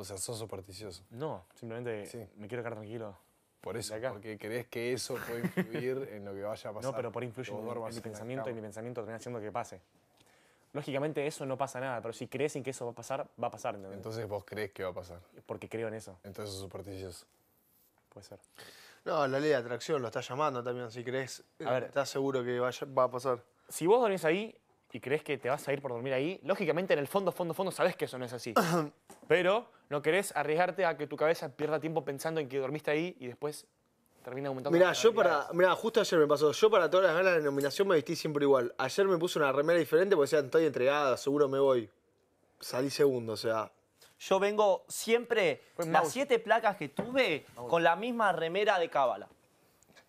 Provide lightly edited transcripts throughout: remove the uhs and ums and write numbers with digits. O sea, ¿sos supersticioso? No, simplemente me quiero quedar tranquilo. Por eso, porque crees que eso puede influir en lo que vaya a pasar. No, pero por influir en mi pensamiento, y mi pensamiento termina haciendo que pase. Lógicamente eso no pasa nada, pero si crees en que eso va a pasar, va a pasar. ¿Entendés? Entonces vos crees que va a pasar. Porque creo en eso. Entonces sos supersticioso. Puede ser. No, la ley de atracción lo está llamando también. Si crees, estás seguro que va a pasar. Si vos dormís ahí y crees que te vas a ir por dormir ahí, lógicamente en el fondo, sabés que eso no es así. Pero no querés arriesgarte a que tu cabeza pierda tiempo pensando en que dormiste ahí y después termina aumentando. Mirá, justo ayer me pasó. Yo para todas las ganas de nominación me vestí siempre igual. Ayer me puse una remera diferente porque decían, estoy entregada, seguro me voy. Salí segundo, o sea... Yo vengo siempre, las 7 placas que tuve, con la misma remera de Cábala.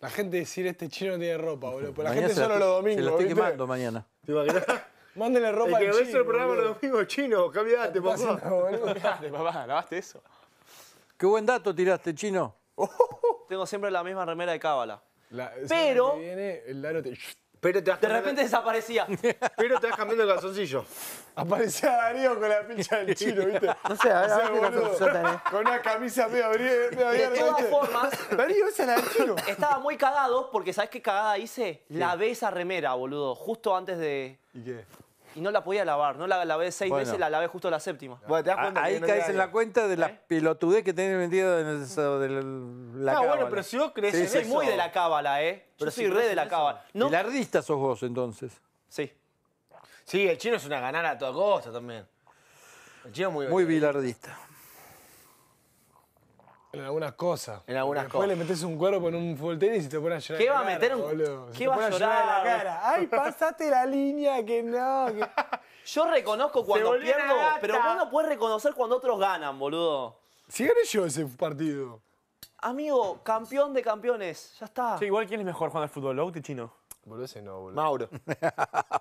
La gente decir, este chino no tiene ropa, boludo. Pero la gente solo los domingos. Se lo estoy quemando mañana. ¿Te imaginas? Mándale ropa al chino. Que ves el programa los domingos chino. Cambiate, papá. Cambiate, papá. ¿Lavaste eso? Qué buen dato tiraste, chino. Tengo siempre la misma remera de Cábala. Pero... de repente desaparecía. Pero te vas cambiando el calzoncillo. Aparecía Darío con la pincha del chino, ¿viste? No sé, a ver, con una camisa medio abierta. De todas formas... Darío, esa era del chino. Estaba muy cagado porque, ¿sabés qué cagada hice? Lavé esa remera, boludo, justo antes de... ¿Y qué? Y no la podía lavar. No la lavé 6 veces, la lavé justo la 7ª. Bueno, te das cuenta ahí caes en la cuenta de la pelotudez que tenés vendido de la cábala. Bueno, pero si vos crees en eso... Yo soy muy de la cábala, ¿eh? Yo soy re de la cábala. El ardista sos vos, entonces. Sí. Sí, el chino es una ganada a toda costa también. El chino es muy bilardista. En algunas cosas. En algunas cosas. Después le metes un cuerpo en un full tenis y te pones a llorar. ¿Qué va a meter un...? ¿Qué va a llorar en la cara? Ay, pasaste la línea, que no. Que... Yo reconozco cuando pierdo, pero vos no podés reconocer cuando otros ganan, boludo. Si gané yo ese partido. Amigo, campeón de campeones, ya está. Sí, igual, ¿quién es mejor jugando al fútbol, Lauti, chino? Boludo, ese no, boludo. Mauro.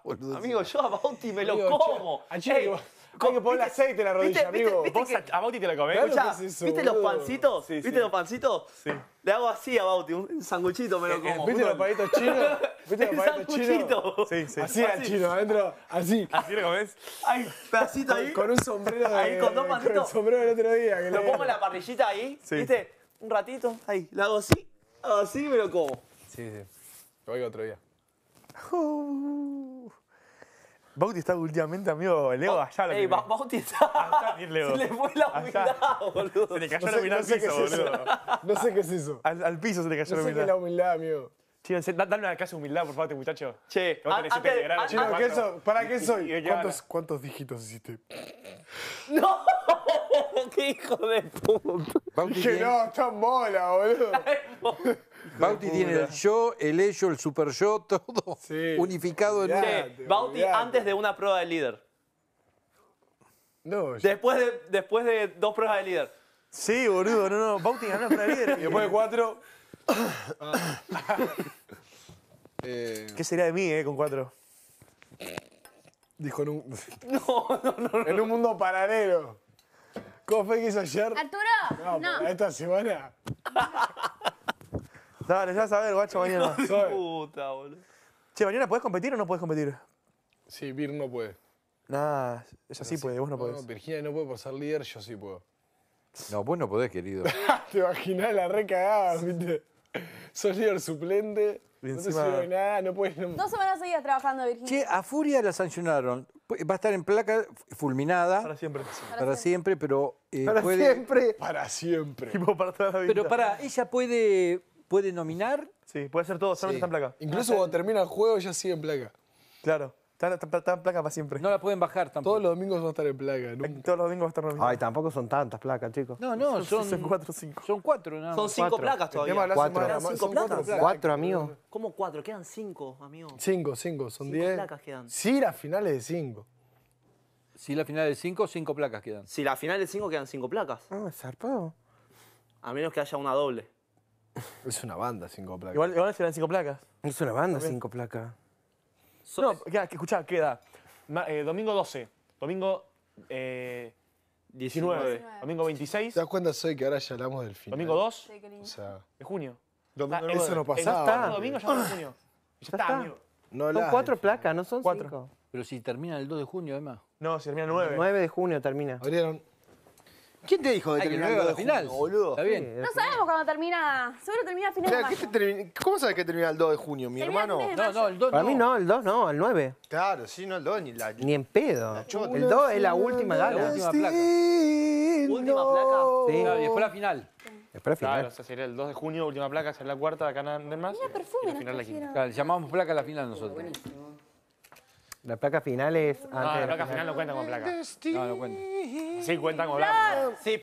Boludo, amigo, yo a Bauti me lo como. A Chino, hay que poner aceite en la rodilla, amigo. ¿Vos a Bauti te la comés? Escuchá, ¿viste los pancitos? Sí, ¿viste los pancitos? Sí. Le hago así a Bauti, un sanguchito me lo como. ¿Viste los palitos chinos? ¿Viste los palitos chinos? Sí, sí. Así al chino, adentro, así. ¿Así lo comés? Hay pedacito ahí. Con un sombrero de... Ahí, con dos pancitos. Con el sombrero del otro día. Lo pongo en la parrillita ahí, ¿viste? Un ratito, ahí. Le hago así, me lo como. Sí, sí. Lo hago otro día. Bauti está últimamente, amigo, el ego allá. Ey, Bauti está... Se le fue la humildad, boludo. Se le cayó la humildad al piso, boludo. No sé qué es eso. Al piso se le cayó la humildad. No sé qué es la humildad, amigo. Chino, dame una clase de humildad, por favor, muchacho. Che, chino, ¿para qué soy? ¿Cuántos dígitos hiciste? ¡No! ¡Qué hijo de puta! Que no, está mola, boludo. Bauti tiene el yo, el ello, el super yo, todo unificado en uno. Bauti antes de una prueba de líder. No, después de 2 pruebas de líder. Sí, boludo, no. Bauti ganó una prueba de líder. Y después de 4... ¿Qué sería de mí, con 4? Dijo en un... No. En un mundo paralelo. ¿Cómo fue que hizo ayer? ¡Arturo! No. Esta semana... Dale, ya sabes, guacho, mañana. Puta, boludo. Che, mañana, ¿podés competir o no podés competir? Sí, Vir no puede. Nah, ella sí puede, vos no podés. No, Virginia no puede por ser líder, yo sí puedo. No, vos no podés, querido. Te imaginás la recagada, ¿viste? Sos líder suplente, no te sirve nada, no puedes... 2 semanas seguidas trabajando, Virginia. Che, a Furia la sancionaron. Va a estar en placa fulminada. Para siempre. Para siempre, pero... para siempre. Para siempre. Tipo para toda la vida. Pero para, ella puede... ¿Puede nominar? Sí, puede hacer todo, solamente está en placa. Incluso cuando termina el juego ya sigue en placa. Claro, está en placa para siempre. No la pueden bajar tampoco. Todos los domingos van a estar en placa. Nunca. Todos los domingos van a estar nominados. Ay, tampoco son tantas placas, chicos. No, son 4 o 5. Son 4, nada más. Son 5 placas todavía. ¿Quedan 5 placas? 4, amigo. ¿Cómo 4? Quedan 5, amigo. 5, son 10. 5 placas quedan. Sí, la final es de 5. Si la final es de 5, 5 placas quedan. Si la final es de 5, quedan 5 placas. Ah, es zarpado. A menos que haya una doble. Es una banda 5 placas. Igual serán 5 placas. Es una banda 5 placas. No, escuchá, queda. Domingo 12, domingo 19, domingo 26. ¿Te das cuenta que ahora ya hablamos del final? Domingo 2 de junio. Eso no pasaba. Ya está, domingo ya va en junio. Ya está, amigo. Son 4 placas, no son 5. Pero si termina el 2 de junio, además. No, si termina el 9. El 9 de junio termina. Abrieron. ¿Quién te dijo de terminar la final? Boludo. ¿Está bien? No sabemos cuándo termina. Seguro termina a final de mayo. ¿Cómo sabes que termina el 2 de junio, mi hermano? No, no, el 2 no. Para mí no, el 2 no, el 9. Claro, sí, no el 2 ni la... Ni en pedo. El 2 es la última gala. La última placa. ¿Última placa? Sí. Claro, y después la final. Después la final. Claro, o sea, sería el 2 de junio, última placa, será la cuarta, acá nada más. Mira, perfume, no te quiero. Claro, llamamos placa a la final nosotros. La placa final es antes. No, la placa final no cuenta con placa. No, no cuenta. Sí, cuenta con placa. Sí.